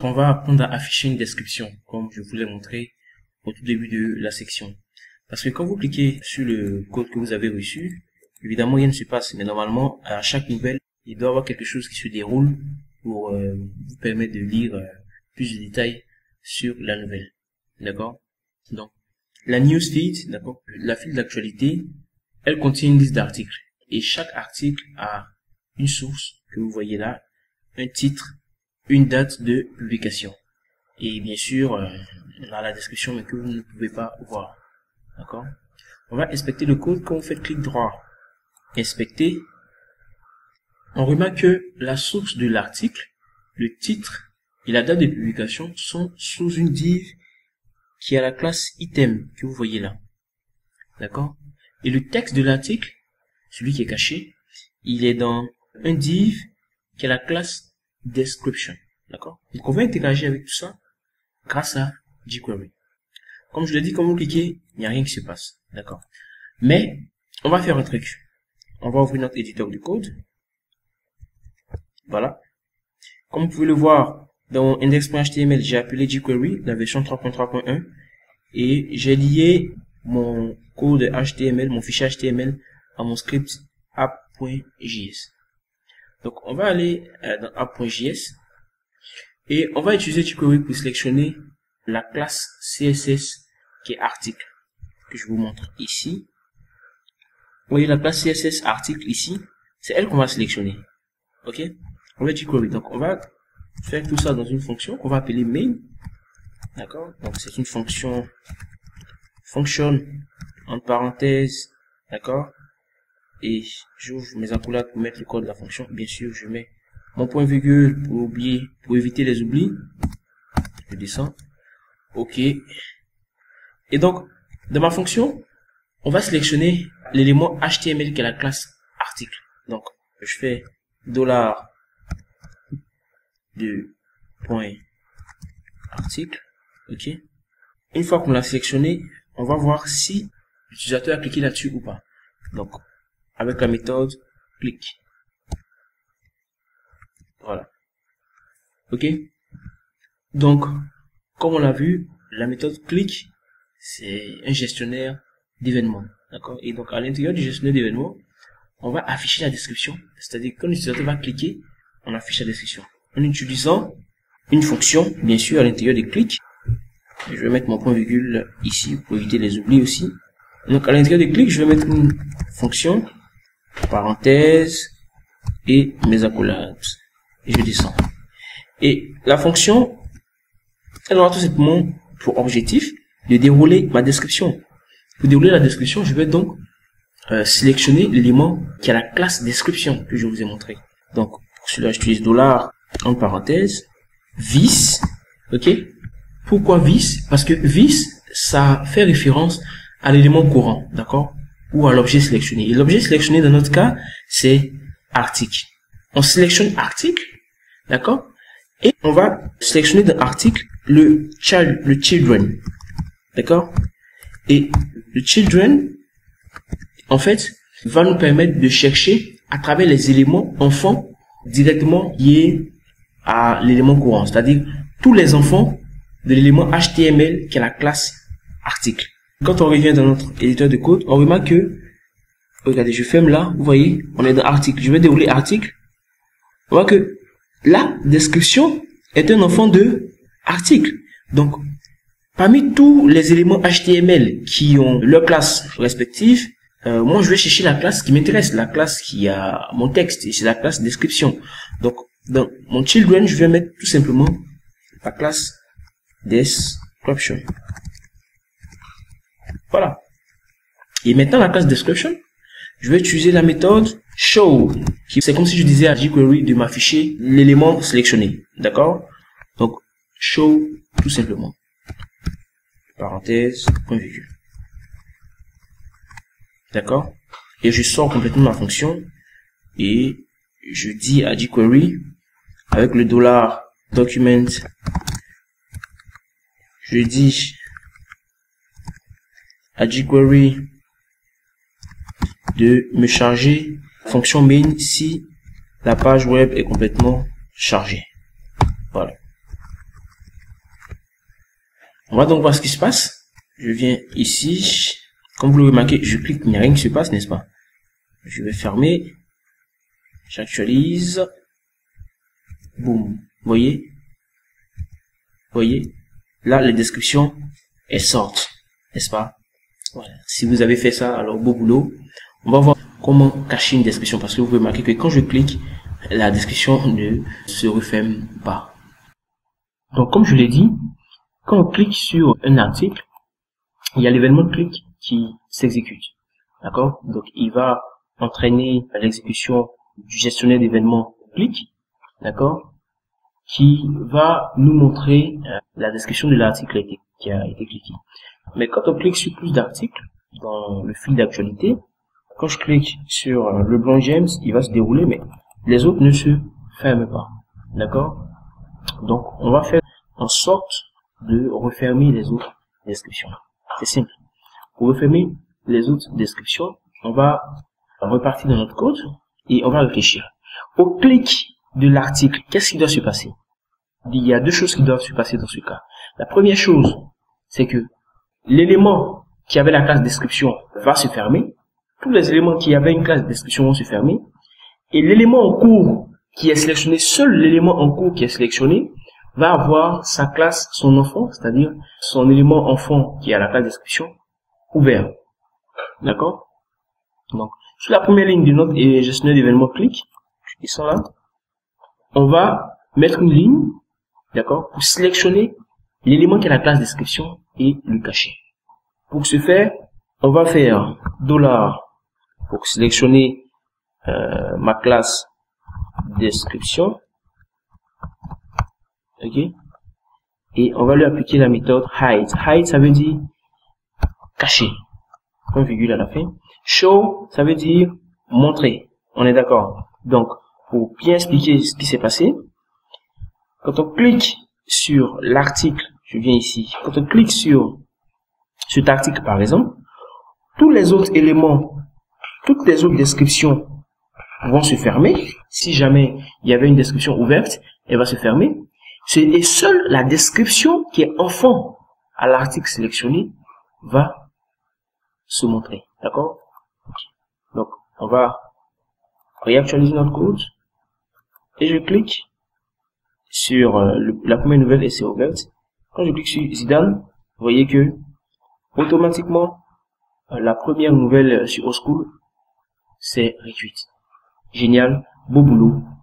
On va apprendre à afficher une description, comme je vous l'ai montré au tout début de la section. Parce que quand vous cliquez sur le code que vous avez reçu, évidemment rien ne se passe, mais normalement à chaque nouvelle, il doit y avoir quelque chose qui se déroule pour vous permettre de lire plus de détails sur la nouvelle. D'accord? Donc, la newsfeed, d'accord, la file d'actualité, elle contient une liste d'articles. Et chaque article a une source que vous voyez là, un titre, une date de publication. Et bien sûr, on a la description mais que vous ne pouvez pas voir. D'accord? On va inspecter le code quand vous faites clic droit. Inspecter. On remarque que la source de l'article, le titre et la date de publication sont sous une div qui a la classe item que vous voyez là. D'accord? Et le texte de l'article, celui qui est caché, il est dans un div qui a la classe description. D'accord? Donc on va interagir avec tout ça grâce à jQuery. Comme je l'ai dit, quand vous cliquez, il n'y a rien qui se passe. D'accord? Mais on va faire un truc. On va ouvrir notre éditeur de code. Voilà. Comme vous pouvez le voir, dans index.html, j'ai appelé jQuery, la version 3.3.1, et j'ai lié mon code HTML, mon fichier HTML, à mon script app.js. Donc, on va aller dans app.js, et on va utiliser jQuery pour sélectionner la classe CSS qui est article, que je vous montre ici. Vous voyez la classe CSS article ici, c'est elle qu'on va sélectionner. Ok? On va jQuery. Donc, on va faire tout ça dans une fonction qu'on va appeler main. D'accord? Donc, c'est une fonction, entre parenthèses. D'accord? Et j'ouvre mes accolades pour mettre le code de la fonction. Bien sûr, je mets mon point virgule pour oublier, pour éviter les oublis. Je descends. Ok. Et donc, dans ma fonction, on va sélectionner l'élément HTML qui est la classe article. Donc, je fais $2.article. Ok. Une fois qu'on l'a sélectionné, on va voir si l'utilisateur a cliqué là-dessus ou pas. Donc, avec la méthode clic. Voilà. Ok. Donc, comme on l'a vu, la méthode clic, c'est un gestionnaire d'événements. D'accord? Et donc, à l'intérieur du gestionnaire d'événements, on va afficher la description. C'est-à-dire que quand l'utilisateur va cliquer, on affiche la description. En utilisant une fonction, bien sûr, à l'intérieur des clics. Je vais mettre mon point virgule ici pour éviter les oublis aussi. Donc, à l'intérieur des clics, je vais mettre une fonction, parenthèse, et mes accolades. Et je descends. Et la fonction, elle aura tout simplement pour objectif de dérouler ma description. Pour dérouler la description, je vais donc sélectionner l'élément qui a la classe description que je vous ai montré. Donc, pour cela, j'utilise $ en parenthèse, vis, ok? Pourquoi vis? Parce que vis, ça fait référence à l'élément courant, d'accord? Ou à l'objet sélectionné. Et l'objet sélectionné, dans notre cas, c'est article. On sélectionne article, d'accord? Et on va sélectionner dans article le child, le children, d'accord? Et le children, en fait, va nous permettre de chercher à travers les éléments enfants directement liés à l'élément courant, c'est-à-dire tous les enfants de l'élément HTML qui est la classe article. Quand on revient dans notre éditeur de code, on remarque que, regardez, je ferme là, vous voyez, on est dans article, je vais dérouler article, on voit que la description est un enfant de article. Donc, parmi tous les éléments HTML qui ont leur classe respective, moi je vais chercher la classe qui m'intéresse, la classe qui a mon texte, et c'est la classe description. Donc dans mon children, je vais mettre tout simplement la classe description. Voilà. Et maintenant la classe description, je vais utiliser la méthode show, qui c'est comme si je disais à jQuery de m'afficher l'élément sélectionné. D'accord? Donc show tout simplement. Parenthèse, point virgule. D'accord? Et je sors complètement ma fonction et je dis à jQuery avec le $document, je dis à jQuery de me charger fonction main si la page web est complètement chargée. Voilà. On va donc voir ce qui se passe. Je viens ici. Comme vous le remarquez, je clique, il n'y a rien qui se passe, n'est-ce pas? Je vais fermer. J'actualise. Boum. Vous voyez? Vous voyez? Là, les descriptions, elles sortent, n'est-ce pas? Voilà. Si vous avez fait ça, alors beau boulot. On va voir comment cacher une description, parce que vous remarquez que quand je clique, la description ne se referme pas. Donc, comme je l'ai dit, quand on clique sur un article, il y a l'événement de clic qui s'exécute. D'accord? Donc, il va entraîner l'exécution du gestionnaire d'événements clic, d'accord, qui va nous montrer la description de l'article qui a été cliqué. Mais quand on clique sur plus d'articles dans le fil d'actualité, quand je clique sur le blanc James, il va se dérouler, mais les autres ne se ferment pas. D'accord? Donc, on va faire en sorte de refermer les autres descriptions. C'est simple. Pour refermer les autres descriptions, on va repartir dans notre code et on va réfléchir. Au clic de l'article, qu'est-ce qui doit se passer? Il y a deux choses qui doivent se passer dans ce cas. La première chose, c'est que l'élément qui avait la classe description va se fermer. Tous les éléments qui avaient une classe description vont se fermer. Et l'élément en cours qui est sélectionné, seul l'élément en cours qui est sélectionné, va avoir sa classe, son enfant, c'est-à-dire son élément enfant qui a la classe description, ouvert. D'accord? Donc, sur la première ligne de notre gestionnaire d'événements clic, je descends là, on va mettre une ligne, d'accord, pour sélectionner l'élément qui a la classe description et le cacher. Pour ce faire, on va faire $ pour sélectionner ma classe description, ok, et on va lui appliquer la méthode hide. Hide, ça veut dire cacher, point virgule à la fin. Show, ça veut dire montrer, on est d'accord? Donc, pour bien expliquer ce qui s'est passé, quand on clique sur l'article, je viens ici, quand on clique sur cet article par exemple, tous les autres éléments, toutes les autres descriptions vont se fermer. Si jamais il y avait une description ouverte, elle va se fermer. Et seule la description qui est enfant à l'article sélectionné va se montrer. D'accord? Donc, on va réactualiser notre code. Et je clique sur la première nouvelle et c'est ouverte. Quand je clique sur Zidane, vous voyez que automatiquement, la première nouvelle sur Oschool, c'est réduite. Génial, beau boulot.